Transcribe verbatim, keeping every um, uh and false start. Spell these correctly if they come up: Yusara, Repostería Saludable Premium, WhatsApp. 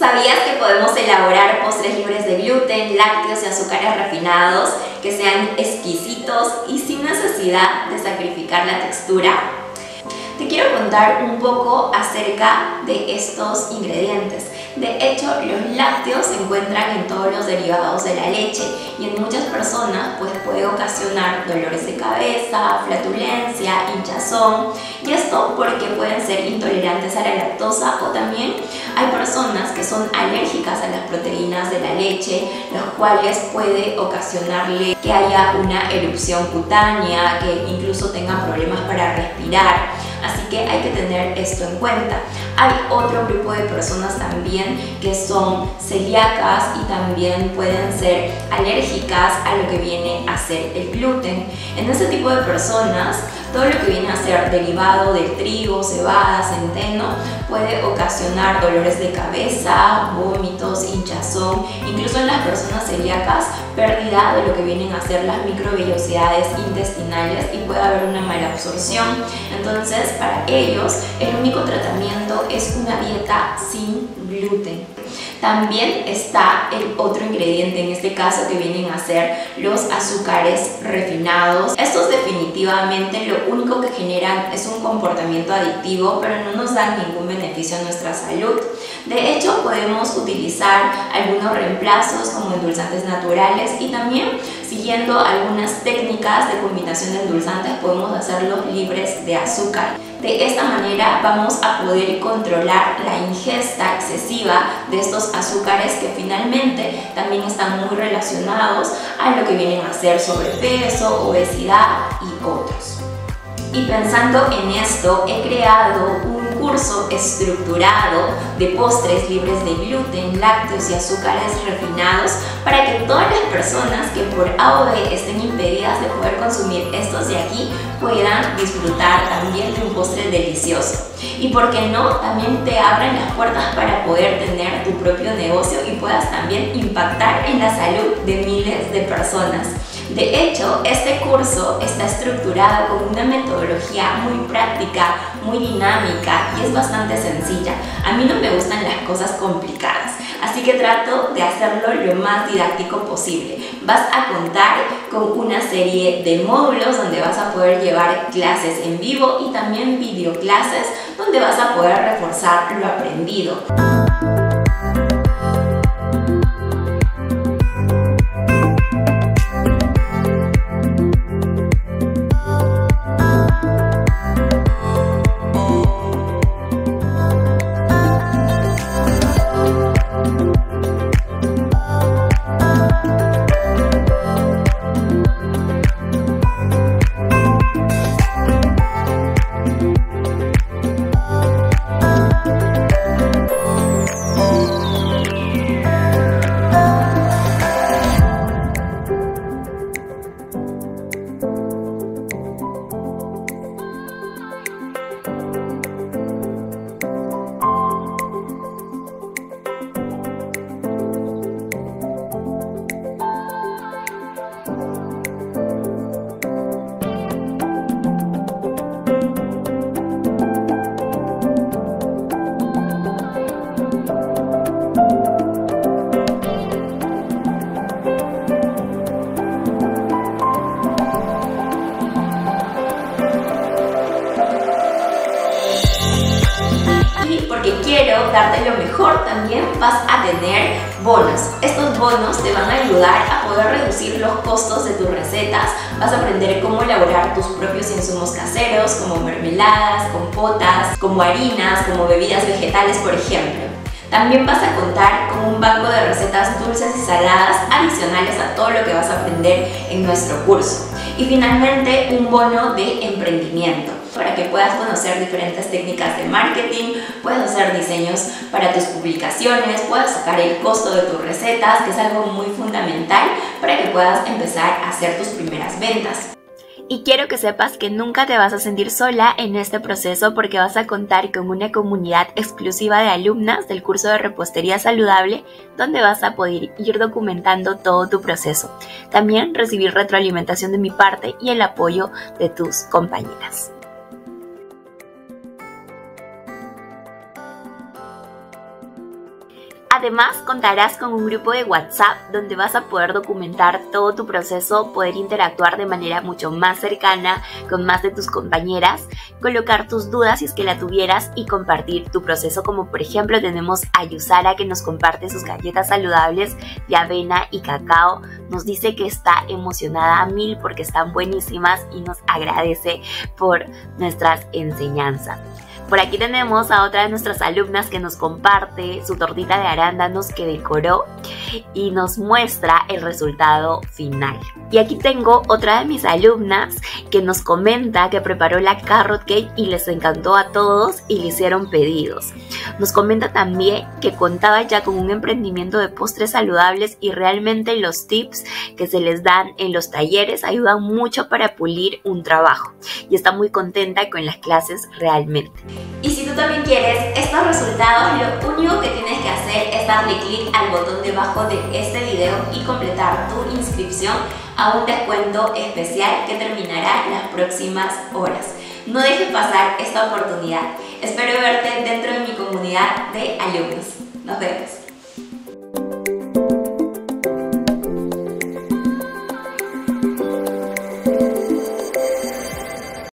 ¿Sabías que podemos elaborar postres libres de gluten, lácteos y azúcares refinados que sean exquisitos y sin necesidad de sacrificar la textura? Te quiero contar un poco acerca de estos ingredientes. De hecho, los lácteos se encuentran en todos los derivados de la leche y en muchas personas pues, puede ocasionar dolores de cabeza, flatulencia, hinchazón, y esto porque pueden ser intolerantes a la lactosa, o también hay personas que son alérgicas a las proteínas de la leche, los cuales puede ocasionarle que haya una erupción cutánea, que incluso tengan problemas para respirar. Así que hay que tener esto en cuenta. Hay otro grupo de personas también que son celíacas y también pueden ser alérgicas a lo que viene a ser el gluten. En este tipo de personas, todo lo que viene a ser derivado del trigo, cebada, centeno, puede ocasionar dolores de cabeza, vómitos, hinchazón, incluso en las personas celíacas, pérdida de lo que vienen a ser las microvellosidades intestinales y puede haber una mala absorción. Entonces, para ellos, el único tratamiento es una dieta sin gluten. También está el otro ingrediente, en este caso que vienen a ser los azúcares refinados. Estos definitivamente lo único que generan es un comportamiento adictivo, pero no nos dan ningún beneficio a nuestra salud. De hecho, podemos utilizar algunos reemplazos como endulzantes naturales, y también siguiendo algunas técnicas de combinación de endulzantes podemos hacerlos libres de azúcar. De esta manera vamos a poder controlar la ingesta excesiva de estos azúcares que finalmente también están muy relacionados a lo que vienen a ser sobrepeso, obesidad y otros. Y pensando en esto, he creado un curso estructurado de postres libres de gluten, lácteos y azúcares refinados para que todas las personas que por A o B estén impedidas de poder consumir estos de aquí puedan disfrutar también de un postre delicioso. Y por qué no, también te abren las puertas para poder tener tu propio negocio y puedas también impactar en la salud de miles de personas. De hecho, este curso está estructurado con una metodología muy práctica, muy dinámica y es bastante sencilla. A mí no me gustan las cosas complicadas, así que trato de hacerlo lo más didáctico posible. Vas a contar con una serie de módulos donde vas a poder llevar clases en vivo y también videoclases donde vas a poder reforzar lo aprendido. Porque quiero darte lo mejor, también vas a tener bonos. Estos bonos te van a ayudar a poder reducir los costos de tus recetas. Vas a aprender cómo elaborar tus propios insumos caseros, como mermeladas, compotas, como harinas, como bebidas vegetales, por ejemplo. También vas a contar con un banco de recetas dulces y saladas adicionales a todo lo que vas a aprender en nuestro curso. Y finalmente, un bono de emprendimiento, para que puedas conocer diferentes técnicas de marketing, puedas hacer diseños para tus publicaciones, puedas sacar el costo de tus recetas, que es algo muy fundamental para que puedas empezar a hacer tus primeras ventas. Y quiero que sepas que nunca te vas a sentir sola en este proceso, porque vas a contar con una comunidad exclusiva de alumnas del curso de repostería saludable, donde vas a poder ir documentando todo tu proceso. También recibir retroalimentación de mi parte y el apoyo de tus compañeras. Además, contarás con un grupo de WhatsApp donde vas a poder documentar todo tu proceso, poder interactuar de manera mucho más cercana con más de tus compañeras, colocar tus dudas si es que la tuvieras y compartir tu proceso, como por ejemplo tenemos a Yusara, que nos comparte sus galletas saludables de avena y cacao. Nos dice que está emocionada a mil porque están buenísimas y nos agradece por nuestras enseñanzas. Por aquí tenemos a otra de nuestras alumnas que nos comparte su tortita de arándanos que decoró y nos muestra el resultado final. Y aquí tengo otra de mis alumnas que nos comenta que preparó la carrot cake y les encantó a todos y le hicieron pedidos. Nos comenta también que contaba ya con un emprendimiento de postres saludables y realmente los tips que se les dan en los talleres ayudan mucho para pulir un trabajo y está muy contenta con las clases realmente. Y si tú también quieres estos resultados, lo único que tienes que hacer es darle clic al botón debajo de este video y completar tu inscripción a un descuento especial que terminará en las próximas horas. No dejes pasar esta oportunidad. Espero verte dentro de mi comunidad de alumnos. Nos vemos.